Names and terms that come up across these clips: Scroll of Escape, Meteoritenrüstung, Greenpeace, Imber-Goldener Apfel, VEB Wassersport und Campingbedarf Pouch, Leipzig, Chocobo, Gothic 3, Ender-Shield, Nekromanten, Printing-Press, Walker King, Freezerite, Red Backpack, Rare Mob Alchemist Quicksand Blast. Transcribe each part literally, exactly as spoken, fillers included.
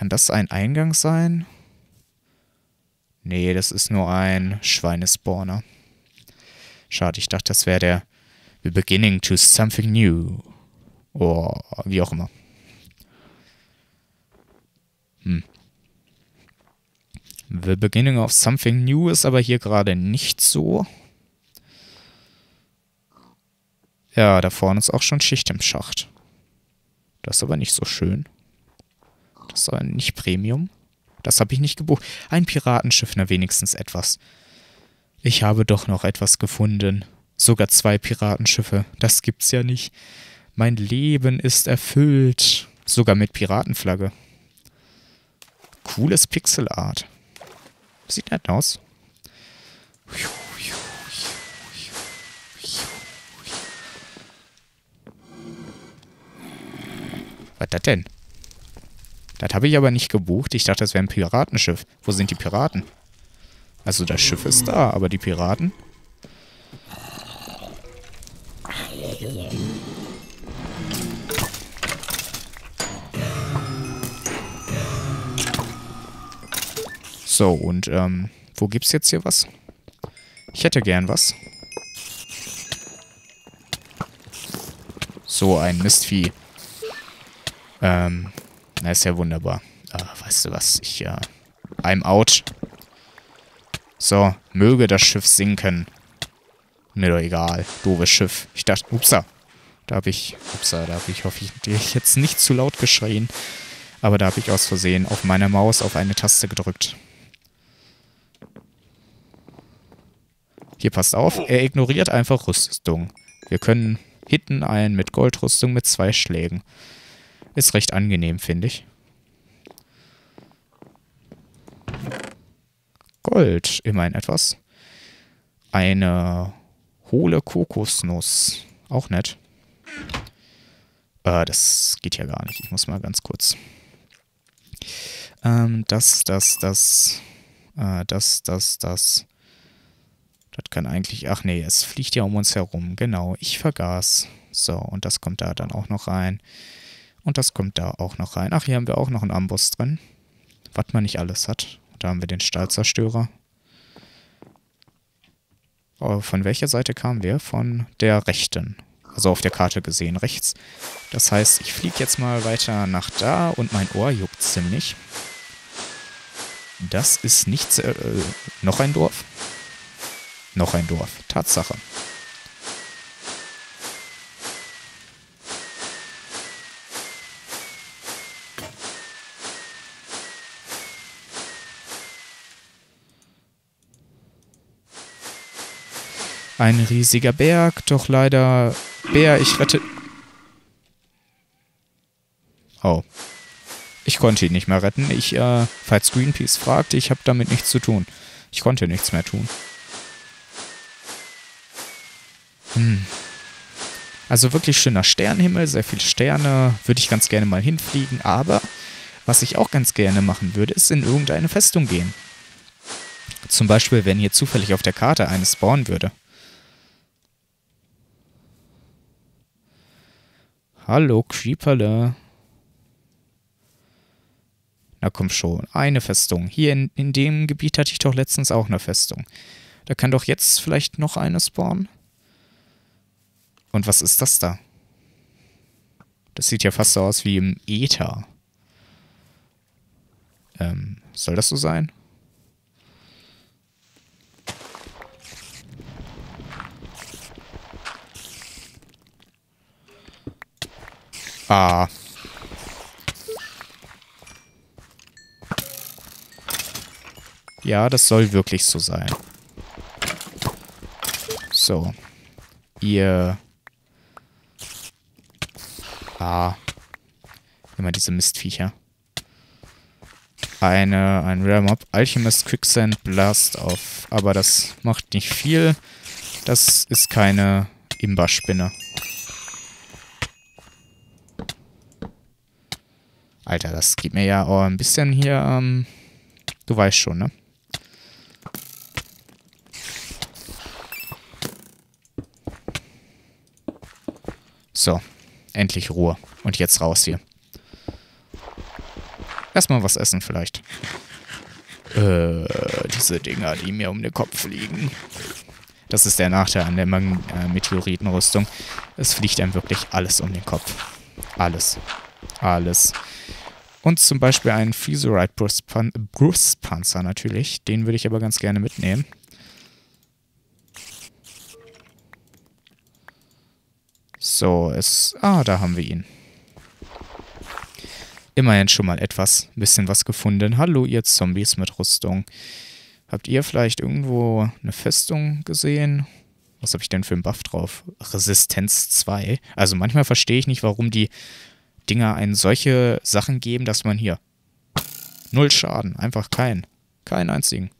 Kann das ein Eingang sein? Nee, das ist nur ein Schweinespawner. Schade, ich dachte, das wäre der We're beginning to something new. Oder oh, wie auch immer. Hm. The beginning of something new ist aber hier gerade nicht so. Ja, da vorne ist auch schon Schicht im Schacht. Das ist aber nicht so schön. Das ist aber nicht Premium. Das habe ich nicht gebucht. Ein Piratenschiff, na wenigstens etwas. Ich habe doch noch etwas gefunden. Sogar zwei Piratenschiffe. Das gibt's ja nicht. Mein Leben ist erfüllt. Sogar mit Piratenflagge. Cooles Pixelart. Sieht nett aus. Was das denn? Das habe ich aber nicht gebucht. Ich dachte, das wäre ein Piratenschiff. Wo sind die Piraten? Also das Schiff ist da, aber die Piraten? So, und ähm, wo gibt's jetzt hier was? Ich hätte gern was. So, ein Mistvieh. Ähm, na, ist ja wunderbar. Ah, weißt du was? Ich, ja. Äh, I'm out. So, möge das Schiff sinken. Mir doch egal. Doofes Schiff. Ich dachte, upsa. Da hab ich, upsa, da hab ich, hoffe ich, dir jetzt nicht zu laut geschrien. Aber da hab ich aus Versehen auf meiner Maus auf eine Taste gedrückt. Hier, passt auf, er ignoriert einfach Rüstung. Wir können hitten einen mit Goldrüstung mit zwei Schlägen. Ist recht angenehm, finde ich. Gold, immerhin etwas. Eine hohle Kokosnuss. Auch nett. Äh, das geht ja gar nicht. Ich muss mal ganz kurz. Ähm, das, das, das. Äh, das, das, das. Das kann eigentlich... Ach nee, es fliegt ja um uns herum. Genau, ich vergaß. So, und das kommt da dann auch noch rein. Und das kommt da auch noch rein. Ach, hier haben wir auch noch einen Amboss drin. Was man nicht alles hat. Da haben wir den Stahlzerstörer. Aber von welcher Seite kamen wir? Von der rechten. Also auf der Karte gesehen, rechts. Das heißt, ich fliege jetzt mal weiter nach da und mein Ohr juckt ziemlich. Das ist nichts... Äh, noch ein Dorf? Noch ein Dorf. Tatsache. Ein riesiger Berg, doch leider... Bär, ich rette... Oh. Ich konnte ihn nicht mehr retten. Ich, äh, falls Greenpeace fragte, ich habe damit nichts zu tun. Ich konnte nichts mehr tun. Hm. Also wirklich schöner Sternenhimmel, sehr viele Sterne. Würde ich ganz gerne mal hinfliegen. Aber was ich auch ganz gerne machen würde, ist in irgendeine Festung gehen. Zum Beispiel, wenn hier zufällig auf der Karte eine spawnen würde. Hallo, Creeperle. Na komm schon, eine Festung. Hier in, in dem Gebiet hatte ich doch letztens auch eine Festung. Da kann doch jetzt vielleicht noch eine spawnen. Und was ist das da? Das sieht ja fast so aus wie im Äther. Ähm, soll das so sein? Ah. Ja, das soll wirklich so sein. So. Ihr... Ah. Immer diese Mistviecher. Eine, ein Rare Mob Alchemist Quicksand Blast auf. Aber das macht nicht viel. Das ist keine Imber-Spinne. Alter, das gibt mir ja auch ein bisschen hier, ähm, du weißt schon, ne? So. Endlich Ruhe. Und jetzt raus hier. Erstmal was essen vielleicht. Äh, diese Dinger, die mir um den Kopf fliegen. Das ist der Nachteil an der Meteoritenrüstung. Es fliegt einem wirklich alles um den Kopf. Alles. Alles. Und zum Beispiel einen Freezerite Brustpanzer natürlich. Den würde ich aber ganz gerne mitnehmen. So, es... Ah, da haben wir ihn. Immerhin schon mal etwas, ein bisschen was gefunden. Hallo, ihr Zombies mit Rüstung. Habt ihr vielleicht irgendwo eine Festung gesehen? Was habe ich denn für einen Buff drauf? Resistenz zwei. Also manchmal verstehe ich nicht, warum die Dinger einen solche Sachen geben, dass man hier... Null Schaden, einfach keinen. Keinen einzigen.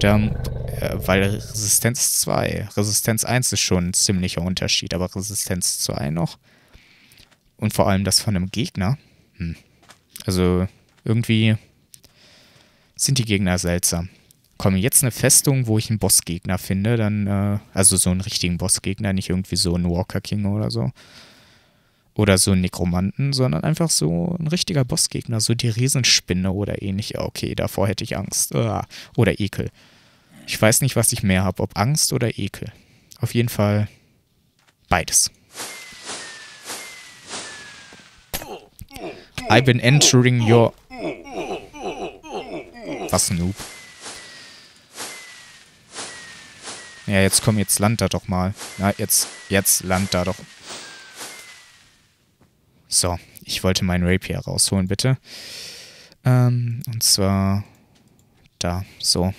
Dann, äh, weil Resistenz zwei... Resistenz eins ist schon ein ziemlicher Unterschied, aber Resistenz zwei noch. Und vor allem das von einem Gegner. Hm. Also irgendwie sind die Gegner seltsam. Komm, jetzt eine Festung, wo ich einen Bossgegner finde, dann, äh, also so einen richtigen Bossgegner, nicht irgendwie so einen Walker King oder so. Oder so einen Nekromanten, sondern einfach so ein richtiger Bossgegner, so die Riesenspinne oder ähnlich. Okay, davor hätte ich Angst. Ah, oder Ekel. Ich weiß nicht, was ich mehr habe, ob Angst oder Ekel. Auf jeden Fall beides. I've been entering your... Was ein Noob. Ja, jetzt komm, jetzt land da doch mal. Na, jetzt, jetzt land da doch. So, ich wollte meinen Rapier rausholen, bitte. Ähm, und zwar... Da, so.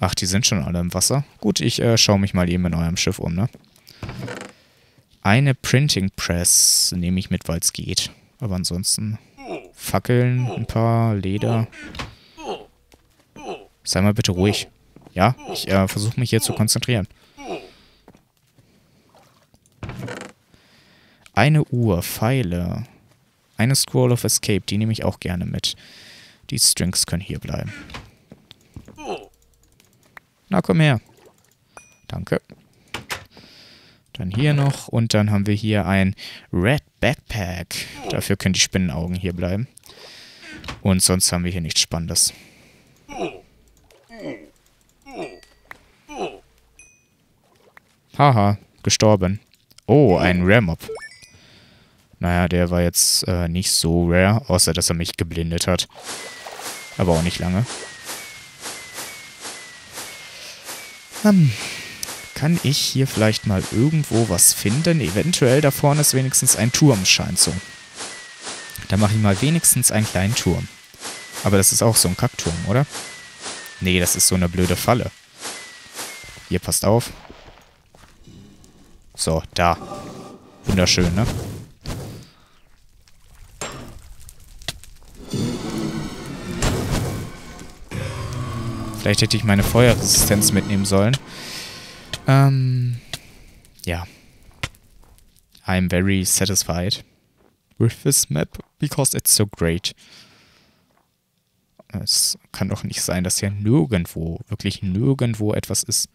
Ach, die sind schon alle im Wasser. Gut, ich äh, schaue mich mal eben in eurem Schiff um, ne? Eine Printing-Press nehme ich mit, weil es geht. Aber ansonsten Fackeln, ein paar Leder. Sei mal bitte ruhig. Ja, ich äh, versuche mich hier zu konzentrieren. Eine Uhr, Pfeile. Eine Scroll of Escape, die nehme ich auch gerne mit. Die Strings können hier bleiben. Na, komm her. Danke. Dann hier noch und dann haben wir hier ein Red Backpack. Dafür können die Spinnenaugen hier bleiben. Und sonst haben wir hier nichts Spannendes. Haha, gestorben. Oh, ein Rare Mob. Naja, der war jetzt äh, nicht so rare, außer dass er mich geblindet hat. Aber auch nicht lange. Hm. Kann ich hier vielleicht mal irgendwo was finden? Eventuell da vorne ist wenigstens ein Turm, scheint so. Da mache ich mal wenigstens einen kleinen Turm. Aber das ist auch so ein Kackturm, oder? Nee, das ist so eine blöde Falle. Hier, passt auf. So, da. Wunderschön, ne? Vielleicht hätte ich meine Feuerresistenz mitnehmen sollen. Ähm, ja. I'm very satisfied with this map, because it's so great. Es kann doch nicht sein, dass hier nirgendwo, wirklich nirgendwo etwas ist.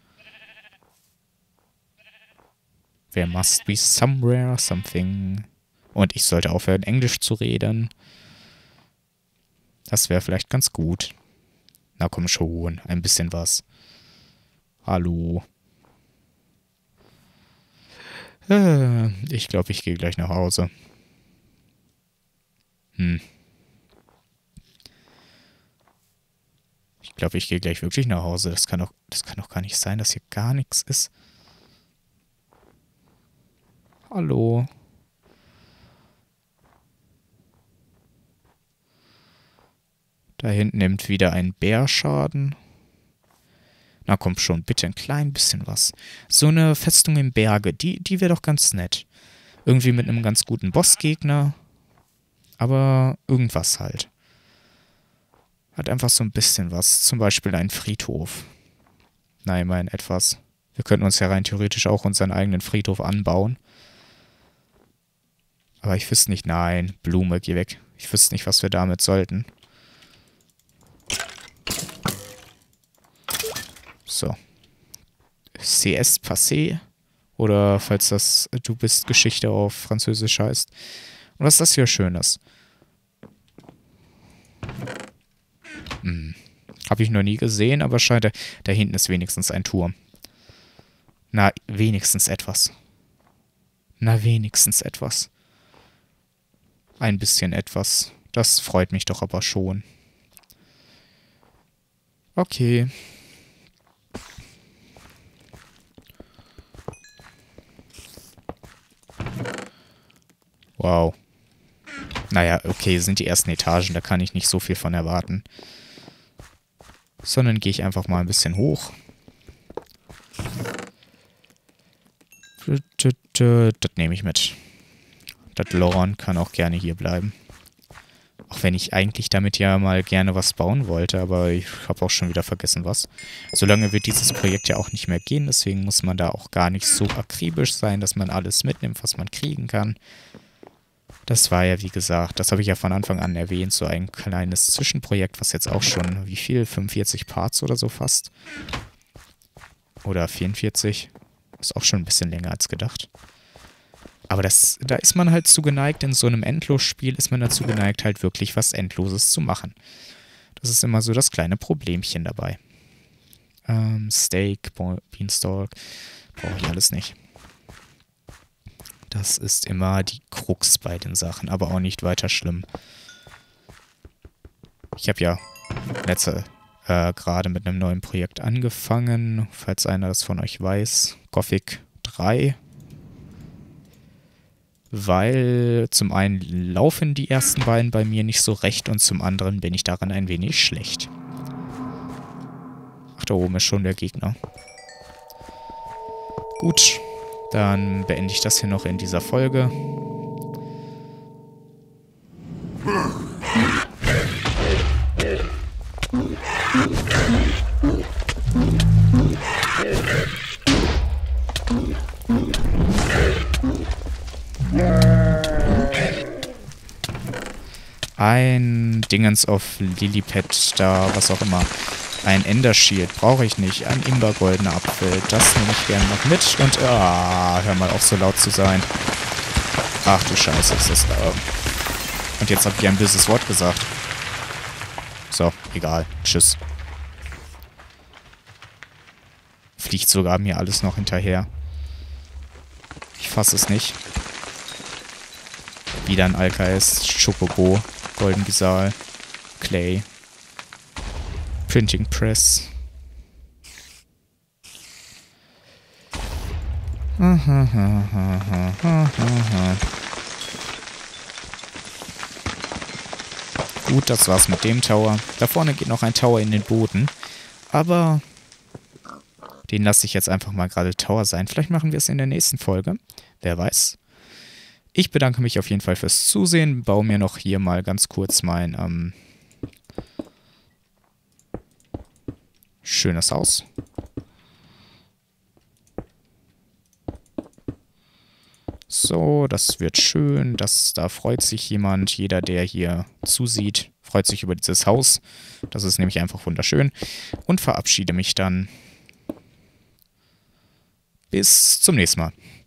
There must be somewhere, something. Und ich sollte aufhören, Englisch zu reden. Das wäre vielleicht ganz gut. Na komm schon, ein bisschen was. Hallo. Ich glaube, ich gehe gleich nach Hause. Hm. Ich glaube, ich gehe gleich wirklich nach Hause. Das kann doch, das kann doch gar nicht sein, dass hier gar nichts ist. Hallo. Da hinten nimmt wieder ein Bär Schaden. Na komm schon, bitte ein klein bisschen was. So eine Festung im Berge, die, die wäre doch ganz nett. Irgendwie mit einem ganz guten Bossgegner. Aber irgendwas halt. Hat einfach so ein bisschen was. Zum Beispiel ein Friedhof. Na, immerhin etwas. Wir könnten uns ja rein theoretisch auch unseren eigenen Friedhof anbauen. Aber ich wüsste nicht, nein, Blume, geh weg. Ich wüsste nicht, was wir damit sollten. So. C S passé. Oder falls das Du bist Geschichte auf Französisch heißt. Und was ist das hier Schönes? Hm. Habe ich noch nie gesehen, aber scheint, da hinten ist wenigstens ein Turm. Na, wenigstens etwas. Na, wenigstens etwas. Ein bisschen etwas. Das freut mich doch aber schon. Okay. Wow. Naja, okay, sind die ersten Etagen, da kann ich nicht so viel von erwarten. Sondern gehe ich einfach mal ein bisschen hoch. Das nehme ich mit. Das Loron kann auch gerne hier bleiben. Auch wenn ich eigentlich damit ja mal gerne was bauen wollte, aber ich habe auch schon wieder vergessen was. Solange wird dieses Projekt ja auch nicht mehr gehen, deswegen muss man da auch gar nicht so akribisch sein, dass man alles mitnimmt, was man kriegen kann. Das war ja, wie gesagt, das habe ich ja von Anfang an erwähnt, so ein kleines Zwischenprojekt, was jetzt auch schon, wie viel, fünfundvierzig Parts oder so fast? Oder vierundvierzig? Ist auch schon ein bisschen länger als gedacht. Aber das, da ist man halt zu geneigt, in so einem Endlosspiel ist man dazu geneigt, halt wirklich was Endloses zu machen. Das ist immer so das kleine Problemchen dabei. Ähm, Steak, Beanstalk, brauche ich alles nicht. Das ist immer die Krux bei den Sachen, aber auch nicht weiter schlimm. Ich habe ja letzte, äh, gerade mit einem neuen Projekt angefangen, falls einer das von euch weiß, Gothic drei. Weil zum einen laufen die ersten beiden bei mir nicht so recht und zum anderen bin ich daran ein wenig schlecht. Ach, da oben ist schon der Gegner. Gut, dann beende ich das hier noch in dieser Folge. Ein Dingens auf Lillipad, da, was auch immer. Ein Ender-Shield brauche ich nicht. Ein Imber-Goldener Apfel, das nehme ich gerne noch mit. Und, ah, hör mal auf, so laut zu sein. Ach du Scheiße, ist das laut. Und jetzt habe ich ein böses Wort gesagt. So, egal. Tschüss. Fliegt sogar mir alles noch hinterher. Ich fasse es nicht. Wieder ein Alkais, Chocobo, Golden Bisal, Clay, Printing-Press. Gut, das war's mit dem Tower. Da vorne geht noch ein Tower in den Boden. Aber den lasse ich jetzt einfach mal gerade Tower sein. Vielleicht machen wir es in der nächsten Folge. Wer weiß. Ich bedanke mich auf jeden Fall fürs Zusehen. Baue mir noch hier mal ganz kurz mein ähm, schönes Haus. So, das wird schön. Das, da freut sich jemand. Jeder, der hier zusieht, freut sich über dieses Haus. Das ist nämlich einfach wunderschön. Und verabschiede mich dann. Bis zum nächsten Mal.